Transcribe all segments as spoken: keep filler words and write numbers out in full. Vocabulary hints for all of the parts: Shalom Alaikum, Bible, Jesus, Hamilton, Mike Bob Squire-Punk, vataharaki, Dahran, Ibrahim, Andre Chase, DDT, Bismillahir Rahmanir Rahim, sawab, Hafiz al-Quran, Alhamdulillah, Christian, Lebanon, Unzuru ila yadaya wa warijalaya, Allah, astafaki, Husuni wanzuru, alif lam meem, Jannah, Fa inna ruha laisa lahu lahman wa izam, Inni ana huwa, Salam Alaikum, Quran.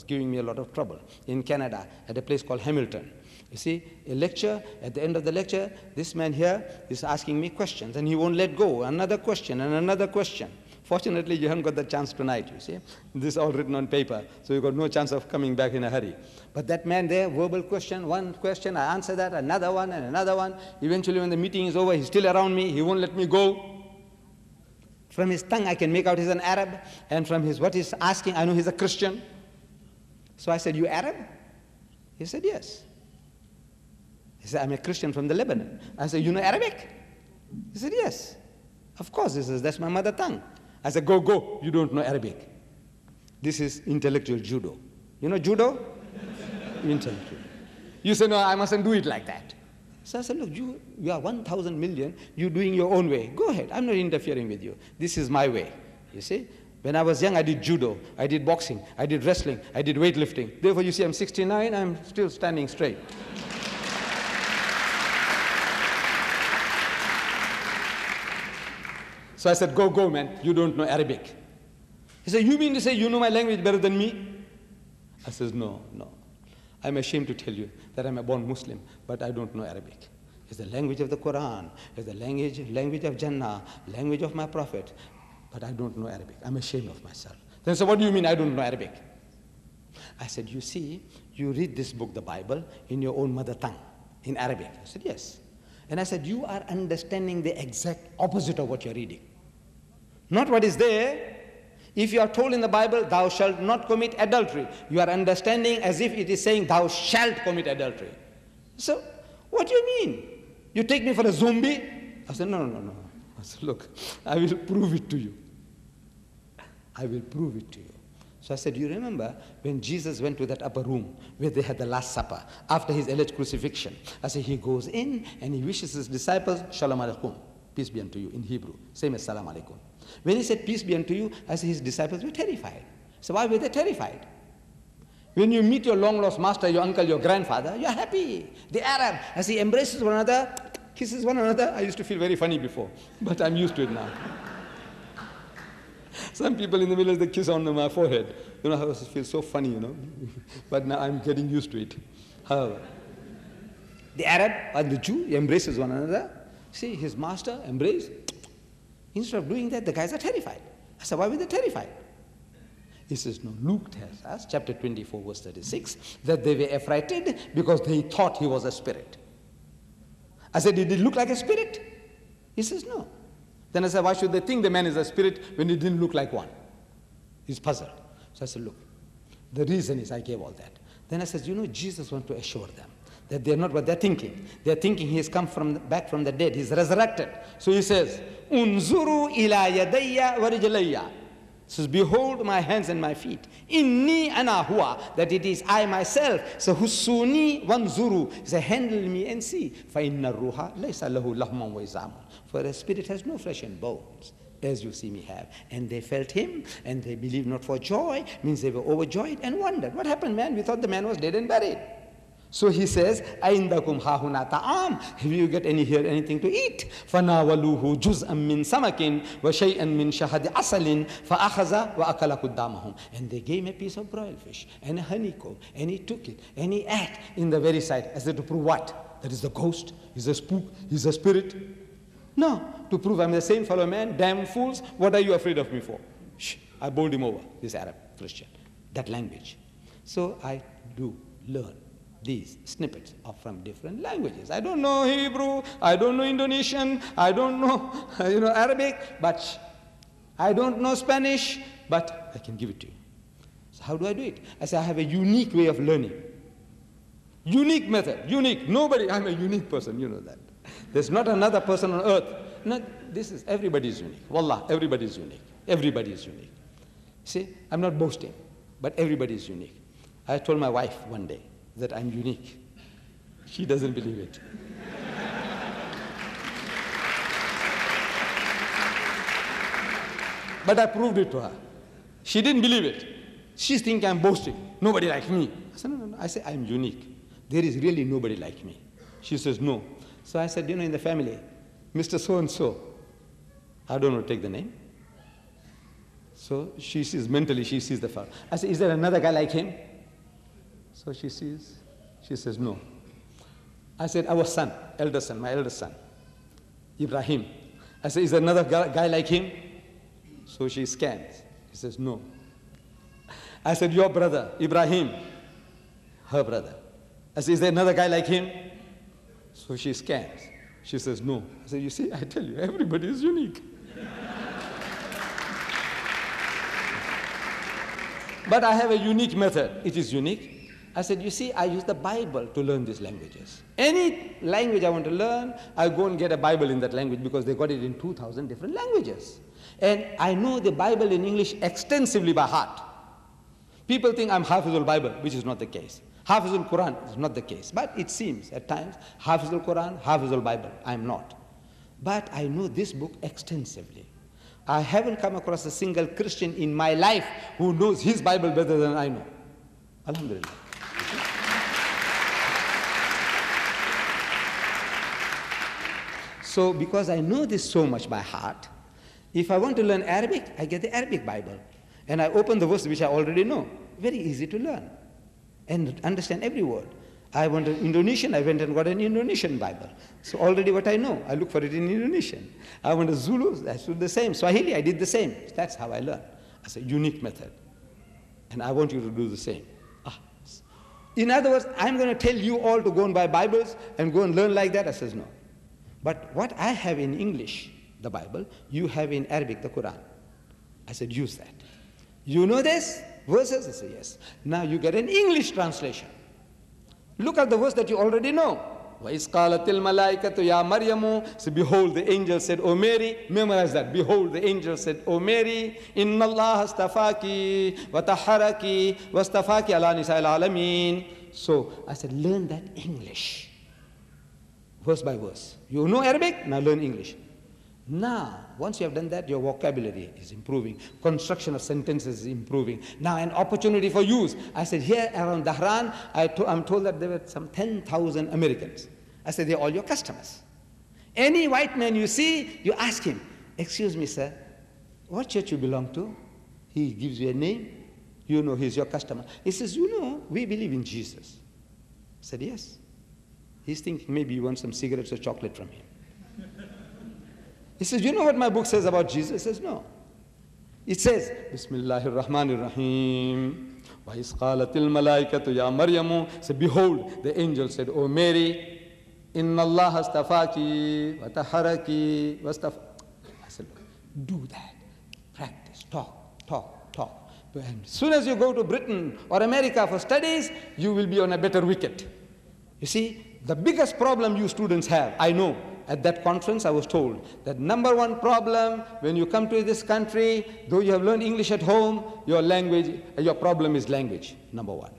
was giving me a lot of trouble in Canada at a place called Hamilton. You see, a lecture, at the end of the lecture, this man here is asking me questions and he won't let go. Another question and another question. Fortunately, you haven't got the chance tonight, you see. This is all written on paper, so you've got no chance of coming back in a hurry. But that man there, verbal question, one question, I answer that, another one and another one. Eventually, when the meeting is over, he's still around me, he won't let me go. From his tongue, I can make out he's an Arab, and from his what he's asking, I know he's a Christian. So I said, you Arab? He said, yes. He said, I'm a Christian from the Lebanon. I said, you know Arabic? He said, yes. Of course, he says, that's my mother tongue. I said, go, go, you don't know Arabic. This is intellectual judo. You know judo? Intellectual. You say, no, I mustn't do it like that. So I said, look, you, you are one thousand million, you're doing your own way. Go ahead, I'm not interfering with you. This is my way, you see? When I was young, I did judo, I did boxing, I did wrestling, I did weightlifting. Therefore, you see, I'm sixty-nine, I'm still standing straight. So I said, go, go, man, you don't know Arabic. He said, you mean to say you know my language better than me? I said, no, no. I'm ashamed to tell you that I'm a born Muslim, but I don't know Arabic. It's the language of the Quran, it's the language, language of Jannah, language of my Prophet, but I don't know Arabic. I'm ashamed of myself. Then he said, what do you mean I don't know Arabic? I said, you see, you read this book, the Bible, in your own mother tongue, in Arabic. I said, yes. And I said, you are understanding the exact opposite of what you're reading. Not what is there. If you are told in the Bible, thou shalt not commit adultery, you are understanding as if it is saying, thou shalt commit adultery. So, what do you mean? You take me for a zombie? I said, no, no, no, no. I said, look, I will prove it to you. I will prove it to you. So I said, you remember when Jesus went to that upper room where they had the Last Supper after his alleged crucifixion? I said, he goes in and he wishes his disciples, Shalom Alaikum, peace be unto you, in Hebrew, same as Salam Alaikum. When he said, peace be unto you, I said, his disciples were terrified. So why were they terrified? When you meet your long-lost master, your uncle, your grandfather, you're happy. The Arab, as he embraces one another, kisses one another, I used to feel very funny before, but I'm used to it now. Some people in the village, they kiss on my forehead. You know, I always feel so funny, you know, but now I'm getting used to it. However, the Arab and the Jew embraces one another. See, his master embraces. Instead of doing that, the guys are terrified. I said, why were they terrified? He says, no, Luke tells us, chapter twenty-four, verse thirty-six, that they were affrighted because they thought he was a spirit. I said, did it look like a spirit? He says, no. Then I said, why should they think the man is a spirit when he didn't look like one? He's puzzled. So I said, look, the reason is I gave all that. Then I said, you know, Jesus wants to assure them that they're not what they're thinking. They're thinking he's come from the, back from the dead. He's resurrected. So he says, Unzuru ila yadaya wa warijalaya. He says, behold my hands and my feet. Inni ana huwa. That it is I myself. So Husuni wanzuru. He says, handle me and see. Fa inna ruha laisa lahu lahman wa izam. For a spirit has no flesh and bones, as you see me have. And they felt him, and they believed not for joy. Means they were overjoyed and wondered. What happened, man? We thought the man was dead and buried. So he says, Aindakum hahuna ta'am. Have you got any here anything to eat? Fanawaluhu juz'an min samakin wa shay'an min shahadi asalin fa akhaza wa akala quddamahum. And they gave him a piece of broiled fish and a honeycomb, and he took it and he ate in the very sight, as if to prove what? That is the ghost, he's a spook, he's a spirit. No, to prove I'm the same fellow man, damn fools, what are you afraid of me for? Shh, I bowled him over, this Arab Christian, that language. So I do learn these snippets are from different languages. I don't know Hebrew, I don't know Indonesian, I don't know, you know, Arabic, but I don't know Spanish, but I can give it to you. So how do I do it? I say I have a unique way of learning. Unique method, unique, nobody, I'm a unique person, you know that. There's not another person on earth. Not, this is, everybody's unique. Wallah, everybody's unique. Everybody's unique. See, I'm not boasting, but everybody's unique. I told my wife one day that I'm unique. She doesn't believe it. But I proved it to her. She didn't believe it. She's thinking I'm boasting. Nobody like me. I said, no, no, no. I say, I'm unique. There is really nobody like me. She says, no. So I said, you know, in the family, Mister So-and-so, I don't know, take the name. So she sees, mentally, she sees the fellow. I said, is there another guy like him? So she sees, she says, no. I said, our son, elder son, my elder son, Ibrahim. I said, is there another guy like him? So she scans. He says, no. I said, your brother, Ibrahim, her brother. I said, is there another guy like him? So she scans. She says, no. I said, you see, I tell you, everybody is unique. But I have a unique method. It is unique. I said, you see, I use the Bible to learn these languages. Any language I want to learn, I go and get a Bible in that language because they got it in two thousand different languages. And I know the Bible in English extensively by heart. People think I'm Hafiz al-Bible, which is not the case. Hafiz al-Quran is not the case. But it seems at times, Hafiz al-Quran, Hafiz al-Bible, I'm not. But I know this book extensively. I haven't come across a single Christian in my life who knows his Bible better than I know. Alhamdulillah. So because I know this so much by heart, if I want to learn Arabic, I get the Arabic Bible. And I open the verse which I already know. Very easy to learn and understand every word. I went to Indonesian, I went and got an Indonesian Bible. So already what I know, I look for it in Indonesian. I went to Zulu, I did the same. Swahili, I did the same. That's how I learn. It's a unique method. And I want you to do the same. Ah. In other words, I'm going to tell you all to go and buy Bibles and go and learn like that. I says no. But what I have in English, the Bible, you have in Arabic, the Quran. I said, use that. You know this? Verses? I said, yes. Now you get an English translation. Look at the verse that you already know. So behold, the angel said, O Mary, memorize that. Behold, the angel said, O Mary, Inna Allah astafaki, vataharaki, wastafaki ala nisa'il alameen. So I said, learn that English. Verse by verse. You know Arabic? Now learn English. Now, once you have done that, your vocabulary is improving. Construction of sentences is improving. Now, an opportunity for use. I said, here around Dahran, I to, I'm told that there were some ten thousand Americans. I said, they're all your customers. Any white man you see, you ask him, excuse me, sir, what church you belong to? He gives you a name. You know he's your customer. He says, you know, we believe in Jesus. I said, yes. He's thinking maybe you want some cigarettes or chocolate from him. He says, you know what my book says about Jesus? He says, no. It says, Bismillahir Rahmanir Rahim. Wa iz qalatil malaikatu ya Maryamu. So behold, the angel said, O Mary, Inna Allah astafaki, vataharaki, wastafaki. I said, look, do that. Practice. Talk, talk, talk. And as soon as you go to Britain or America for studies, you will be on a better wicket. You see, the biggest problem you students have, I know. At that conference, I was told that number one problem when you come to this country, though you have learned English at home, your language, your problem is language, number one.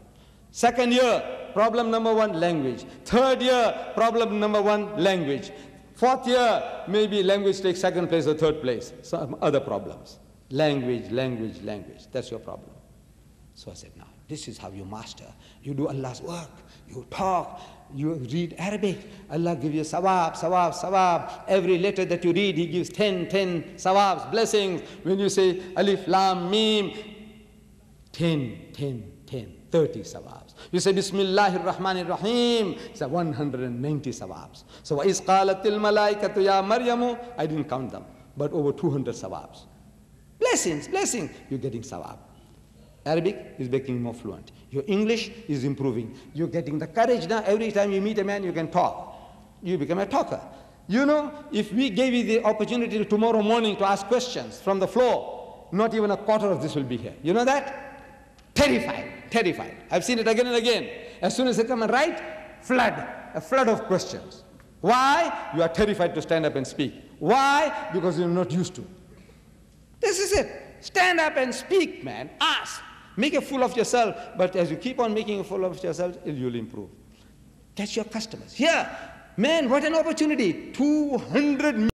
Second year, problem number one, language. Third year, problem number one, language. Fourth year, maybe language takes second place or third place. Some other problems. Language, language, language. That's your problem. So I said, now, this is how you master. You do Allah's work. You talk. You read Arabic. Allah gives you sawab, sawab, sawab. Every letter that you read, He gives ten, ten sawabs, blessings. When you say alif lam meem, ten, ten, ten, thirty sawabs. You say Bismillahir Rahmanir Rahim, it's one hundred ninety sawabs. So wa iz qalatil malaikatu ya Maryamu, I didn't count them, but over two hundred sawabs. Blessings, blessings. You're getting sawab. Arabic is becoming more fluent. Your English is improving. You're getting the courage now. Every time you meet a man, you can talk. You become a talker. You know, if we gave you the opportunity tomorrow morning to ask questions from the floor, not even a quarter of this will be here. You know that? Terrified, terrified. I've seen it again and again. As soon as they come and write, flood, a flood of questions. Why? You are terrified to stand up and speak. Why? Because you're not used to. This is it. Stand up and speak, man. Ask. Make a fool of yourself, but as you keep on making a fool of yourself, you'll improve. Catch your customers. Here, man, what an opportunity. two hundred million.